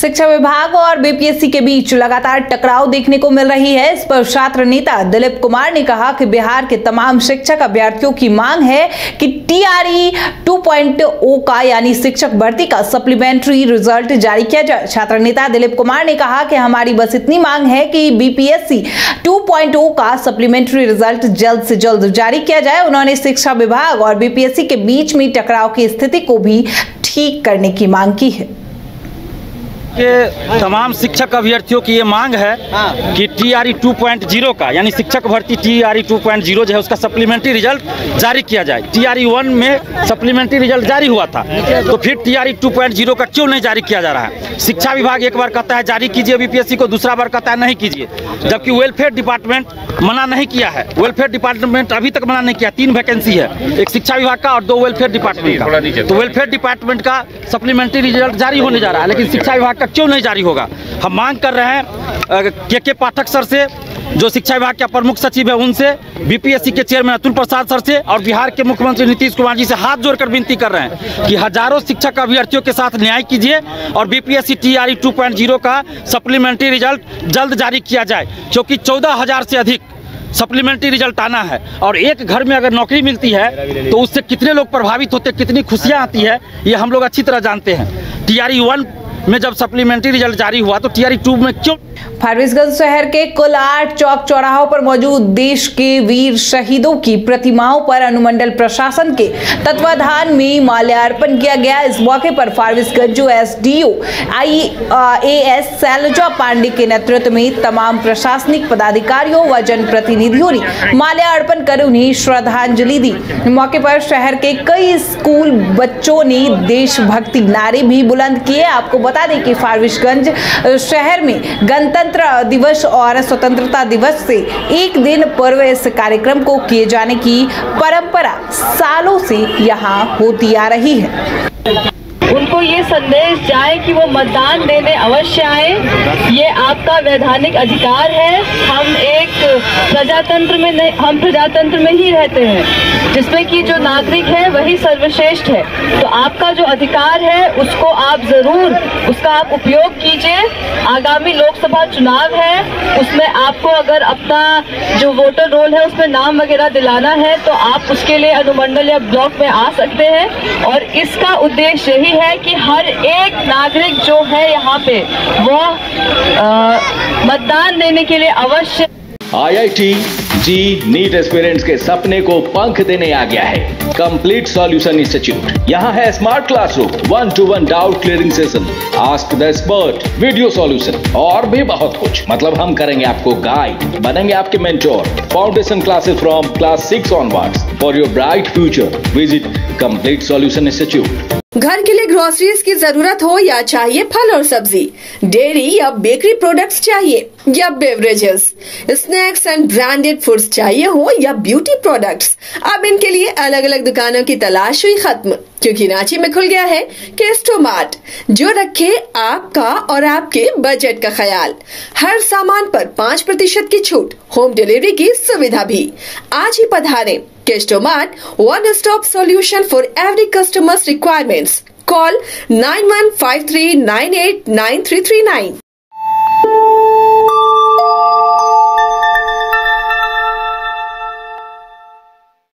शिक्षा विभाग और बीपीएससी के बीच लगातार टकराव देखने को मिल रही है। इस पर छात्र नेता दिलीप कुमार ने कहा कि बिहार के तमाम शिक्षक अभ्यर्थियों की मांग है कि टीआरई 2.0 का यानी शिक्षक भर्ती का सप्लीमेंट्री रिजल्ट जारी किया जाए। छात्र नेता दिलीप कुमार ने कहा कि हमारी बस इतनी मांग है कि बीपीएससी 2.0 का सप्लीमेंट्री रिजल्ट जल्द से जल्द जारी किया जाए। उन्होंने शिक्षा विभाग और बीपीएससी के बीच में टकराव की स्थिति को भी ठीक करने की मांग की है। के तमाम शिक्षक अभ्यर्थियों की ये मांग है कि टीआरई 2.0 का यानी शिक्षक भर्ती टीआरई 2.0 जो है उसका सप्लीमेंट्री रिजल्ट जारी किया जाए। टीआरई 1 में सप्लीमेंट्री रिजल्ट जारी हुआ था, तो फिर टीआरई 2.0 का क्यों नहीं जारी किया जा रहा है। शिक्षा विभाग एक बार कहता है जारी कीजिए बीपीएससी को, दूसरा बार कहता है नहीं कीजिए, जबकि वेलफेयर डिपार्टमेंट मना नहीं किया है। वेलफेयर डिपार्टमेंट अभी तक मना नहीं किया। 3 वैकेंसी है, एक शिक्षा विभाग का और 2 वेलफेयर डिपार्टमेंट का। तो वेलफेयर डिपार्टमेंट का सप्लीमेंट्री रिजल्ट जारी होने जा रहा है, लेकिन शिक्षा विभाग का क्यों नहीं जारी होगा। हम मांग कर रहे हैं केके पाठक सर से, जो शिक्षा विभाग के प्रमुख सचिव है, उनसे, बीपीएससी के चेयरमैन अतुल प्रसाद सर से और बिहार के मुख्यमंत्री नीतीश कुमार जी से हाथ जोड़कर विनती कर रहे हैं कि हजारों शिक्षक अभ्यर्थियों के साथ न्याय कीजिए और बीपीएससी टीआरई 2.0 का सप्लीमेंट्री रिजल्ट जल्द जारी किया जाए, क्योंकि 14,000 से अधिक सप्लीमेंट्री रिजल्ट आना है और एक घर में अगर नौकरी मिलती है तो उससे कितने लोग प्रभावित होते, कितनी खुशियाँ आती है, ये हम लोग अच्छी तरह जानते हैं। टीआरई 1 में जब सप्लीमेंट्री रिजल्ट जारी हुआ तो टीआरई 2 में क्यों। फारबिसगंज शहर के कुल 8 चौक चौराहों पर मौजूद देश के वीर शहीदों की प्रतिमाओं पर अनुमंडल प्रशासन के तत्वाधान में माल्यार्पण किया गया। इस मौके पर फारबिसगंज एसडीओ IAS सैलजा पांडे के नेतृत्व में तमाम प्रशासनिक पदाधिकारियों व जनप्रतिनिधियों ने माल्यार्पण कर उन्हें श्रद्धांजलि दी। मौके पर शहर के कई स्कूल बच्चों ने देशभक्ति नारे भी बुलंद किए। आपको बता दें कि फारबिसगंज शहर में गणतंत्र दिवस और स्वतंत्रता दिवस से एक दिन पूर्व इस कार्यक्रम को किए जाने की परंपरा सालों से यहाँ होती आ रही है। उनको ये संदेश जाए कि वो मतदान देने अवश्य आए, ये आपका वैधानिक अधिकार है। हम एक प्रजातंत्र में नहीं, हम प्रजातंत्र में ही रहते हैं जिसमें कि जो नागरिक है वही सर्वश्रेष्ठ है। तो आपका जो अधिकार है उसको आप जरूर, उसका आप उपयोग कीजिए। आगामी लोकसभा चुनाव है, उसमें आपको अगर अपना जो वोटर रोल है उसमें नाम वगैरह दिलाना है तो आप उसके लिए अनुमंडल या ब्लॉक में आ सकते हैं। और इसका उद्देश्य यही है कि हर एक नागरिक जो है यहाँ पे वो मतदान देने के लिए अवश्य। IIT जी नीट एस्पिरेंट्स के सपने को पंख देने आ गया है कंप्लीट सॉल्यूशन इंस्टीट्यूट। यहाँ है smart classroom, 1-to-1 doubt clearing session, ask the expert, video solution और भी बहुत कुछ। मतलब हम करेंगे आपको गाइड, बनेंगे आपके mentor. Foundation classes from class 6 onwards for your bright future. Visit complete solution institute. घर के लिए ग्रोसरीज की जरूरत हो या चाहिए फल और सब्जी, डेयरी या बेकरी प्रोडक्ट्स चाहिए या beverages, snacks and branded foods चाहिए हो या ब्यूटी प्रोडक्ट्स, अब इनके लिए अलग अलग दुकानों की तलाश हुई खत्म, क्योंकि रांची में खुल गया है गेस्टोमार्ट, जो रखे आपका और आपके बजट का ख्याल। हर सामान पर 5% की छूट, होम डिलीवरी की सुविधा भी। आज ही पधारें Gestomat, one stop solution for every customer's requirements. Call 9153989339.